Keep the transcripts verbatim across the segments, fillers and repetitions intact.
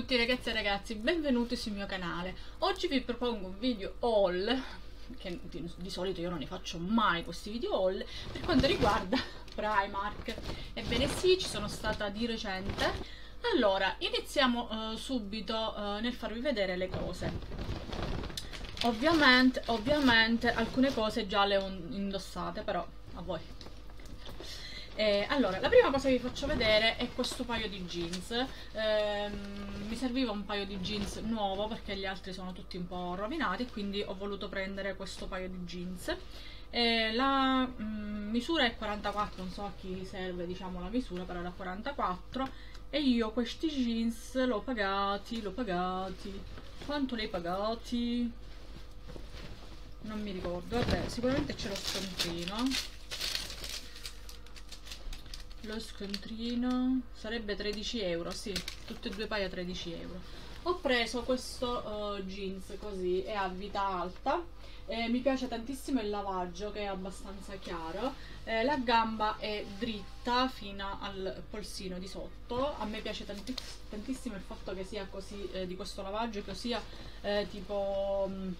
tutti ragazze e ragazzi, benvenuti sul mio canale. Oggi vi propongo un video haul, che di, di solito io non ne faccio mai questi video haul, per quanto riguarda Primark. Ebbene sì, ci sono stata di recente. Allora, iniziamo eh, subito eh, nel farvi vedere le cose. Ovviamente, ovviamente alcune cose già le ho indossate, però a voi. Eh, allora, la prima cosa che vi faccio vedere è questo paio di jeans. Eh, mi serviva un paio di jeans nuovo perché gli altri sono tutti un po' rovinati, quindi ho voluto prendere questo paio di jeans. Eh, la mh, misura è quarantaquattro, non so a chi serve diciamo la misura, però era quarantaquattro. E io questi jeans l'ho pagati, l'ho pagati. Quanto li hai pagati? Non mi ricordo, vabbè, sicuramente c'è lo scontrino. Lo scontrino sarebbe tredici euro, sì, tutti e due paia tredici euro. Ho preso questo uh, jeans così, è a vita alta, eh, mi piace tantissimo il lavaggio che è abbastanza chiaro, eh, la gamba è dritta fino al polsino di sotto. A me piace tanti tantissimo il fatto che sia così, eh, di questo lavaggio, che sia eh, tipo... Mh,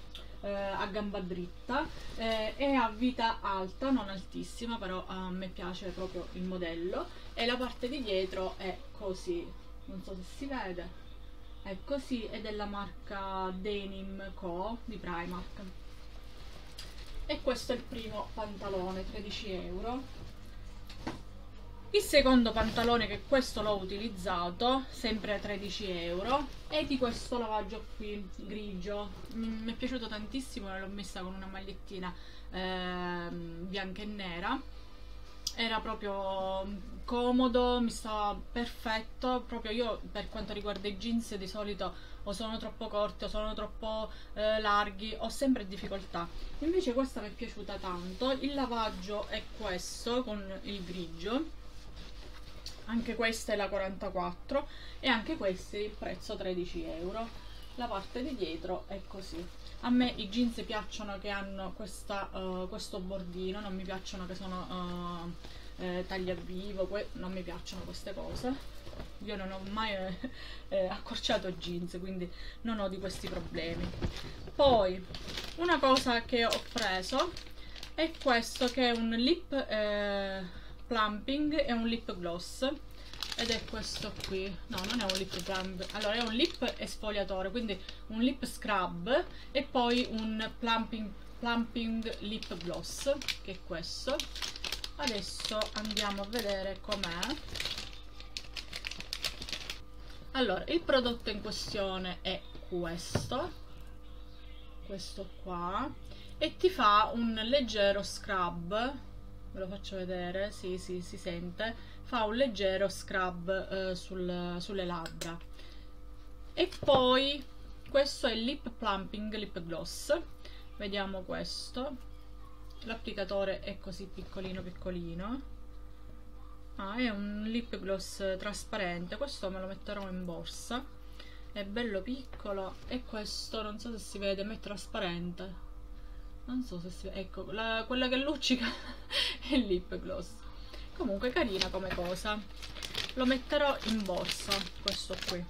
a gamba dritta, eh, è a vita alta, non altissima, però a me piace proprio il modello. E la parte di dietro è così, non so se si vede, è così, è della marca Denim Co di Primark. E questo è il primo pantalone, tredici euro. Il secondo pantalone, che questo l'ho utilizzato, sempre a tredici euro, è di questo lavaggio qui, grigio. Mm, mi è piaciuto tantissimo, l'ho messa con una magliettina eh, bianca e nera. Era proprio comodo, mi stava perfetto. Proprio io, per quanto riguarda i jeans, di solito o sono troppo corti o sono troppo eh, larghi, ho sempre difficoltà. Invece questa mi è piaciuta tanto. Il lavaggio è questo, con il grigio. Anche questa è la quarantaquattro e anche questi il prezzo tredici euro. La parte di dietro è così. A me i jeans piacciono che hanno questa, uh, questo bordino, non mi piacciono che sono uh, eh, taglia a vivo, non mi piacciono queste cose. Io non ho mai eh, eh, accorciato jeans, quindi non ho di questi problemi. Poi una cosa che ho preso è questo, che è un lip eh, plumping, è un lip gloss, ed è questo qui. No, non è un lip plump, allora è un lip esfoliatore, quindi un lip scrub e poi un plumping, plumping lip gloss, che è questo. Adesso andiamo a vedere com'è. Allora, il prodotto in questione è questo questo qua, e ti fa un leggero scrub. Ve lo faccio vedere, sì, sì, si sente, fa un leggero scrub eh, sul, sulle labbra. E poi questo è il lip plumping lip gloss, vediamo questo. L'applicatore è così piccolino piccolino. Ah, è un lip gloss trasparente, questo me lo metterò in borsa, è bello piccolo. E questo, non so se si vede, ma è trasparente. Non so se si... ecco, la, quella che luccica è il lip gloss. Comunque carina come cosa. Lo metterò in borsa, questo qui.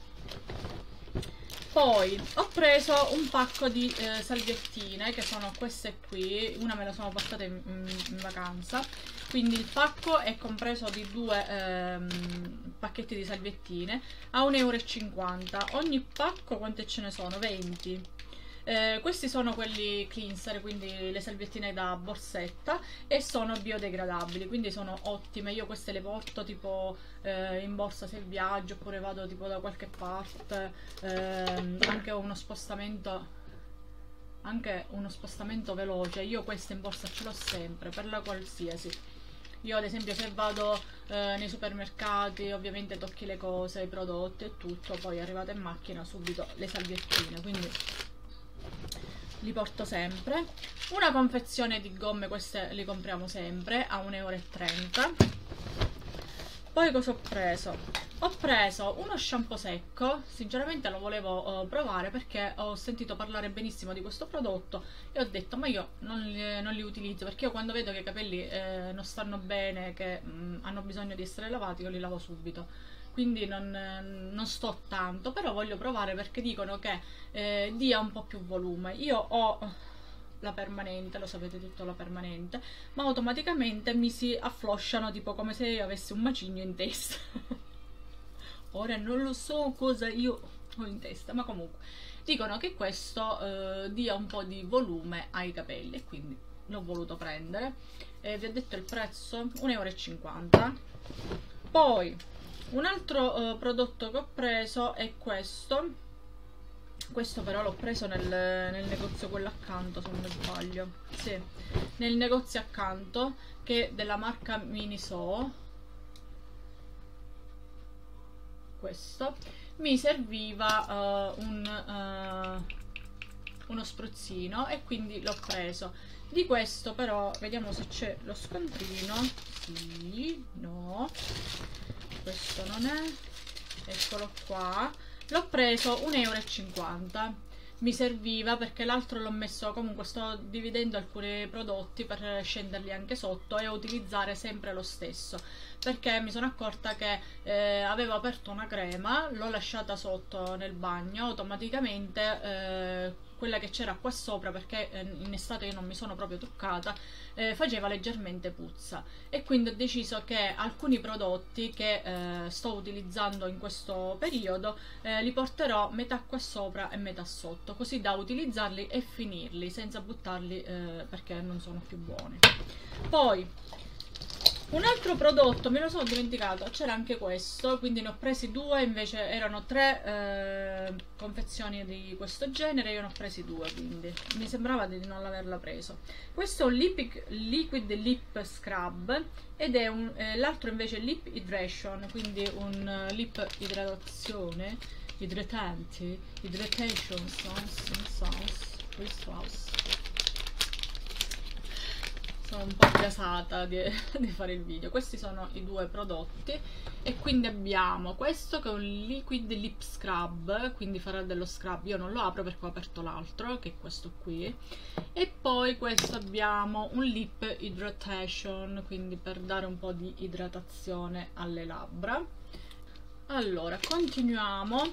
Poi ho preso un pacco di eh, salviettine, che sono queste qui. Una me la sono portata in, in vacanza. Quindi il pacco è compreso di due ehm, pacchetti di salviettine a un euro e cinquanta. Ogni pacco quante ce ne sono? venti. Eh, questi sono quelli cleanser, quindi le salviettine da borsetta, e sono biodegradabili, quindi sono ottime. Io queste le porto tipo eh, in borsa se viaggio, oppure vado tipo da qualche parte, eh, anche uno spostamento anche uno spostamento veloce. Io queste in borsa ce l'ho sempre, per la qualsiasi. Io ad esempio se vado eh, nei supermercati, ovviamente tocchi le cose, i prodotti e tutto, poi arrivate in macchina subito le salviettine, quindi li porto sempre. Una confezione di gomme, queste le compriamo sempre a un euro e trenta. Poi cosa ho preso? Ho preso uno shampoo secco, sinceramente lo volevo uh, provare perché ho sentito parlare benissimo di questo prodotto e ho detto ma io non li, non li utilizzo, perché io quando vedo che i capelli eh, non stanno bene, che mh, hanno bisogno di essere lavati, io li lavo subito. quindi non, non sto tanto, però voglio provare perché dicono che eh, dia un po' più volume. Io ho la permanente, lo sapete tutto, la permanente, ma automaticamente mi si afflosciano tipo come se io avessi un macigno in testa. Ora non lo so cosa io ho in testa, ma comunque dicono che questo eh, dia un po' di volume ai capelli e quindi l'ho voluto prendere. Eh, vi ho detto il prezzo, un euro e cinquanta. Poi un altro eh, prodotto che ho preso è questo. Questo però l'ho preso nel, nel negozio quello accanto, se non mi sbaglio. Sì, nel negozio accanto, che è della marca Miniso. Questo mi serviva uh, un, uh, uno spruzzino e quindi l'ho preso. Di questo però vediamo se c'è lo scontrino. Sì, no, questo non è, eccolo qua. L'ho preso un euro e cinquanta, mi serviva perché l'altro l'ho messo, comunque sto dividendo alcuni prodotti per scenderli anche sotto e utilizzare sempre lo stesso, perché mi sono accorta che eh, avevo aperto una crema, l'ho lasciata sotto nel bagno, automaticamente eh, quella che c'era qua sopra, perché eh, in estate io non mi sono proprio truccata, eh, faceva leggermente puzza e quindi ho deciso che alcuni prodotti che eh, sto utilizzando in questo periodo eh, li porterò metà qua sopra e metà sotto, così da utilizzarli e finirli senza buttarli eh, perché non sono più buoni. Poi un altro prodotto, me lo sono dimenticato, c'era anche questo, quindi ne ho presi due, invece erano tre eh, confezioni di questo genere, io ne ho presi due, quindi mi sembrava di non averla preso. Questo è un lip, liquid lip scrub ed è un, eh, l'altro invece è lip hydration, quindi un uh, lip idratazione, idratanti, hydration sauce, sauce, sauce. Sono un po' gasata di, di fare il video. Questi sono i due prodotti e quindi abbiamo questo che è un liquid lip scrub, quindi farà dello scrub, io non lo apro perché ho aperto l'altro che è questo qui, e poi questo abbiamo un lip hydration, quindi per dare un po' di idratazione alle labbra. Allora continuiamo.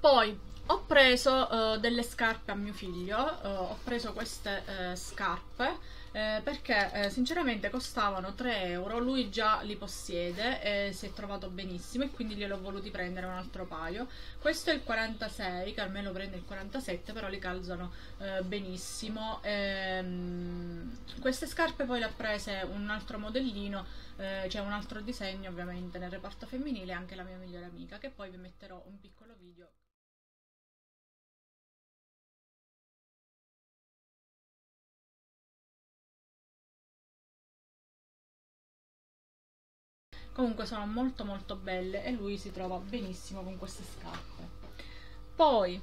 Poi ho preso uh, delle scarpe a mio figlio, uh, ho preso queste uh, scarpe eh, perché eh, sinceramente costavano tre euro, lui già li possiede e si è trovato benissimo e quindi gliel'ho voluti prendere un altro paio. Questo è il quarantasei, Carmelo prende il quarantasette, però li calzano eh, benissimo. Ehm, queste scarpe poi le ha prese un altro modellino, eh, cioè un altro disegno ovviamente nel reparto femminile, anche la mia migliore amica, che poi vi metterò un piccolo video. Comunque sono molto molto belle e lui si trova benissimo con queste scarpe. Poi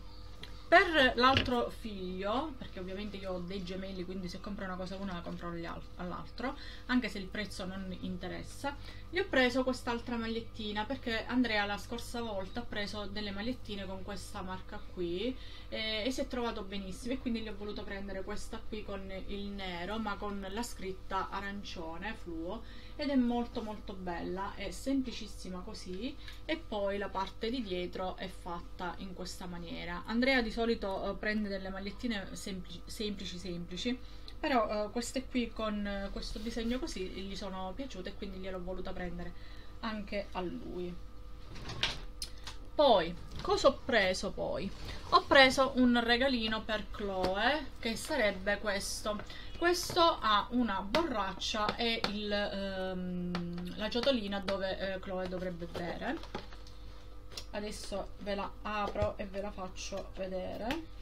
per l'altro figlio, perché ovviamente io ho dei gemelli, quindi se compro una cosa a uno la compro all'altro, anche se il prezzo non interessa, gli ho preso quest'altra magliettina perché Andrea la scorsa volta ha preso delle magliettine con questa marca qui eh, e si è trovato benissimo e quindi gli ho voluto prendere questa qui con il nero ma con la scritta arancione fluo, ed è molto molto bella, è semplicissima così e poi la parte di dietro è fatta in questa maniera. Andrea di solito eh, prende delle magliettine semplici semplici, semplici però eh, queste qui con eh, questo disegno così gli sono piaciute e quindi gliel'ho voluta prendere anche a lui. Poi cosa ho preso poi? Ho preso un regalino per Chloe che sarebbe questo. Questo ha una borraccia e il, ehm, la ciotolina dove eh, Chloe dovrebbe bere. Adesso ve la apro e ve la faccio vedere.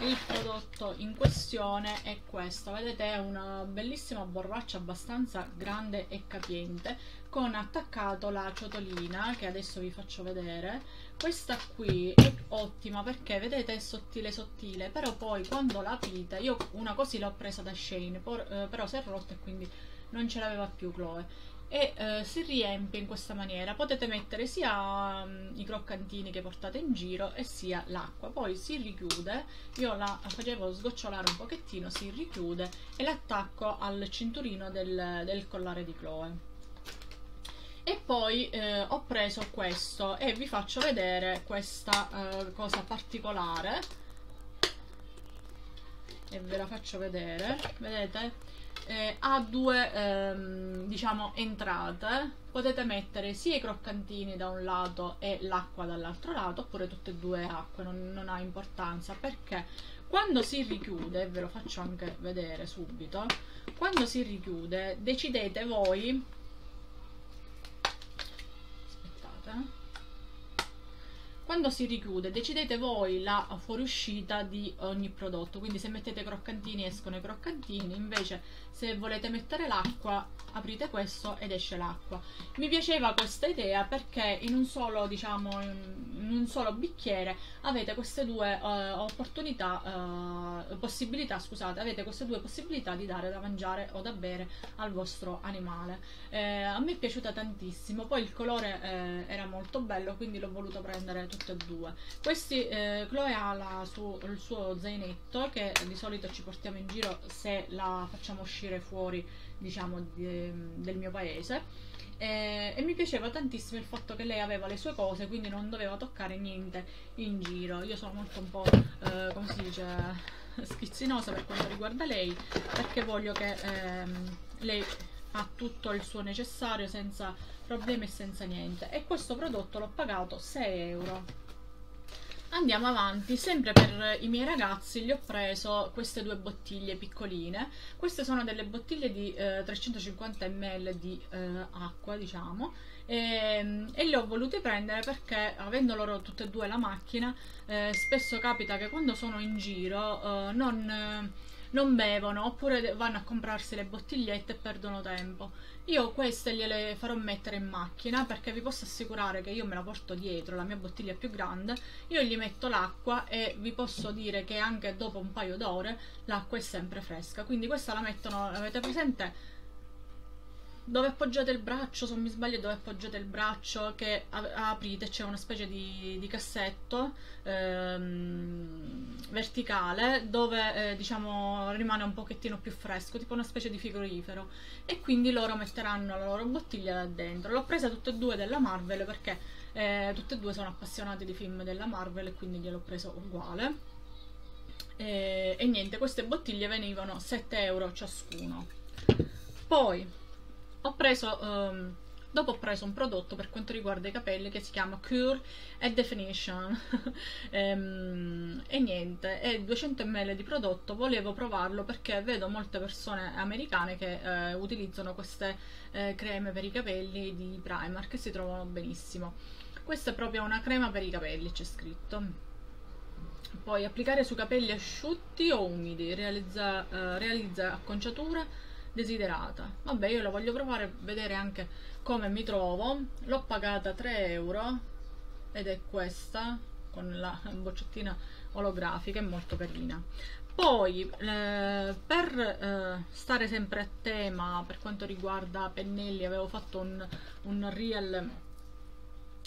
Il prodotto in questione è questo, vedete, è una bellissima borraccia abbastanza grande e capiente con attaccato la ciotolina che adesso vi faccio vedere. Questa qui è ottima perché vedete è sottile sottile, però poi quando la aprite, io una così l'ho presa da Shane, por, eh, però si è rotta e quindi non ce l'aveva più Chloe. e eh, si riempie in questa maniera. Potete mettere sia um, i croccantini che portate in giro e sia l'acqua, poi si richiude. Io la facevo sgocciolare un pochettino, si richiude e l'attacco al cinturino del, del collare di Chloe. E poi eh, ho preso questo e vi faccio vedere questa eh, cosa particolare e ve la faccio vedere. Vedete? Eh, ha due ehm, diciamo entrate, potete mettere sia i croccantini da un lato e l'acqua dall'altro lato, oppure tutte e due acque, non, non ha importanza, perché quando si richiude, ve lo faccio anche vedere subito, quando si richiude decidete voi, aspettate, quando si richiude decidete voi la fuoriuscita di ogni prodotto. Quindi se mettete croccantini escono i croccantini, invece se volete mettere l'acqua aprite questo ed esce l'acqua. Mi piaceva questa idea perché in un solo, diciamo, in un solo bicchiere avete queste due eh, opportunità, eh, possibilità, scusate, avete queste due possibilità di dare da mangiare o da bere al vostro animale. Eh, a me è piaciuta tantissimo, poi il colore eh, era molto bello, quindi l'ho voluto prendere tutto e due questi. eh, Chloe ha la su, il suo zainetto che di solito ci portiamo in giro se la facciamo uscire fuori, diciamo, di, del mio paese, e, e mi piaceva tantissimo il fatto che lei aveva le sue cose, quindi non doveva toccare niente in giro. Io sono molto un po' eh, come si dice, schizzinosa per quanto riguarda lei, perché voglio che ehm, lei ha tutto il suo necessario senza problemi e senza niente. E questo prodotto l'ho pagato sei euro. Andiamo avanti, sempre per i miei ragazzi gli ho preso queste due bottiglie piccoline. Queste sono delle bottiglie di eh, trecentocinquanta millilitri di eh, acqua, diciamo, e, e le ho volute prendere perché avendo loro tutte e due la macchina eh, spesso capita che quando sono in giro eh, non... Eh, non bevono, oppure vanno a comprarsi le bottigliette e perdono tempo. Io queste gliele farò mettere in macchina perché vi posso assicurare che io me la porto dietro, la mia bottiglia è più grande, io gli metto l'acqua e vi posso dire che anche dopo un paio d'ore l'acqua è sempre fresca. Quindi questa la mettono, avete presente dove appoggiate il braccio, se non mi sbaglio dove appoggiate il braccio che aprite, c'è una specie di, di cassetto ehm, verticale dove eh, diciamo rimane un pochettino più fresco, tipo una specie di frigorifero, e quindi loro metteranno la loro bottiglia là dentro. L'ho presa tutte e due della Marvel perché eh, tutte e due sono appassionate di film della Marvel e quindi gliel'ho preso uguale. E, e niente, queste bottiglie venivano sette euro ciascuno. Poi Ho preso, um, dopo ho preso un prodotto per quanto riguarda i capelli che si chiama Cure and Definition ehm, e niente, è duecento millilitri di prodotto, volevo provarlo perché vedo molte persone americane che eh, utilizzano queste eh, creme per i capelli di Primark che si trovano benissimo. Questa è proprio una crema per i capelli, c'è scritto. Poi applicare su capelli asciutti o umidi, realizza, eh, realizza acconciature desiderata. Vabbè, io la voglio provare, vedere anche come mi trovo. L'ho pagata tre euro ed è questa con la boccettina olografica, è molto carina. Poi eh, per eh, stare sempre a tema per quanto riguarda pennelli, avevo fatto un, un reel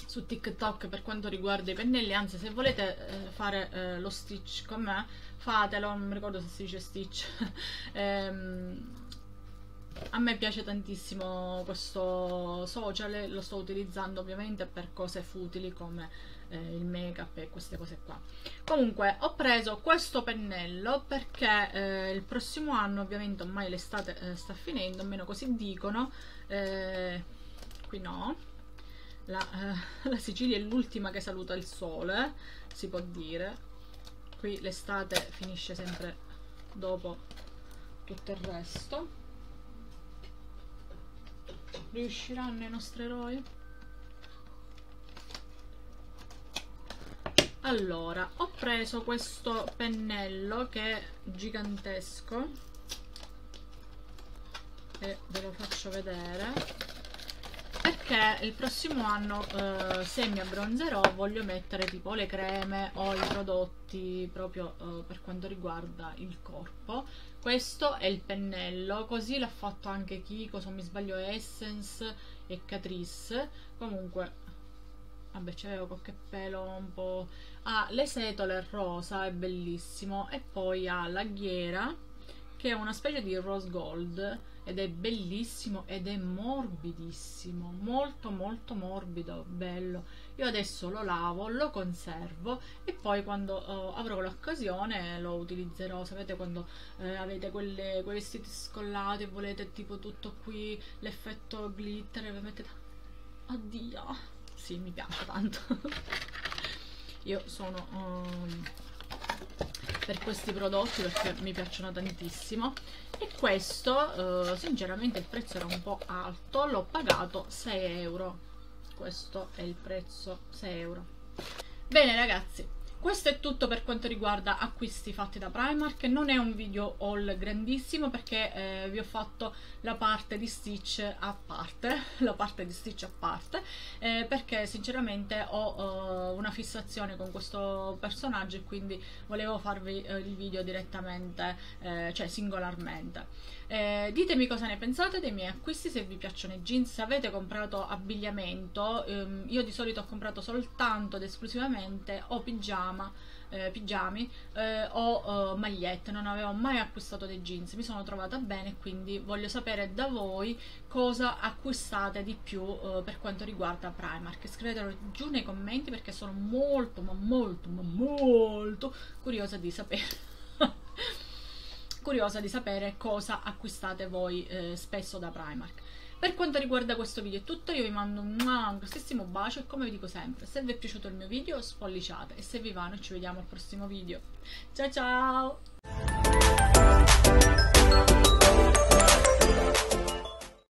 su TikTok per quanto riguarda i pennelli, anzi se volete eh, fare eh, lo stitch con me fatelo, non mi ricordo se si dice stitch ehm a me piace tantissimo questo social, lo sto utilizzando ovviamente per cose futili come eh, il make up e queste cose qua. Comunque ho preso questo pennello perché eh, il prossimo anno, ovviamente ormai l'estate eh, sta finendo, almeno così dicono, eh, qui no, la, eh, la Sicilia è l'ultima che saluta il sole, si può dire, qui l'estate finisce sempre dopo tutto il resto. Riusciranno i nostri eroi? Allora, ho preso questo pennello che è gigantesco e ve lo faccio vedere. E che il prossimo anno, eh, se mi abbronzerò, voglio mettere tipo le creme o i prodotti proprio eh, per quanto riguarda il corpo. Questo è il pennello, così l'ha fatto anche Kiko, se non mi sbaglio Essence e Catrice. Comunque, vabbè, c'avevo qualche pelo un po'... Ah, le setole rosa, è bellissimo. E poi ha la ghiera, che è una specie di rose gold, ed è bellissimo ed è morbidissimo, molto molto morbido, bello. Io adesso lo lavo, lo conservo e poi quando uh, avrò l'occasione lo utilizzerò. Sapete quando uh, avete quelle, quei vestiti scollati e volete tipo tutto qui, l'effetto glitter, vi mettete... Oddio, sì, mi piace tanto. Io sono... Um... per questi prodotti, perché mi piacciono tantissimo. E questo eh, sinceramente il prezzo era un po' alto, l'ho pagato sei euro. Questo è il prezzo, sei euro. Bene ragazzi, questo è tutto per quanto riguarda acquisti fatti da Primark. Non è un video haul grandissimo perché eh, vi ho fatto la parte di Stitch a parte, la parte di Stitch a parte, eh, perché sinceramente ho eh, una fissazione con questo personaggio e quindi volevo farvi eh, il video direttamente, eh, cioè singolarmente. Eh, ditemi cosa ne pensate dei miei acquisti, se vi piacciono i jeans, se avete comprato abbigliamento. Ehm, io di solito ho comprato soltanto ed esclusivamente o pigiama, eh, pigiami eh, o eh, magliette, non avevo mai acquistato dei jeans, mi sono trovata bene, quindi voglio sapere da voi cosa acquistate di più eh, per quanto riguarda Primark. Scrivetelo giù nei commenti perché sono molto ma molto ma molto curiosa di sapere curiosa di sapere cosa acquistate voi eh, spesso da Primark. Per quanto riguarda questo video è tutto, io vi mando un, un grossissimo bacio e come vi dico sempre, se vi è piaciuto il mio video spolliciate e se vi va noi ci vediamo al prossimo video. Ciao ciao!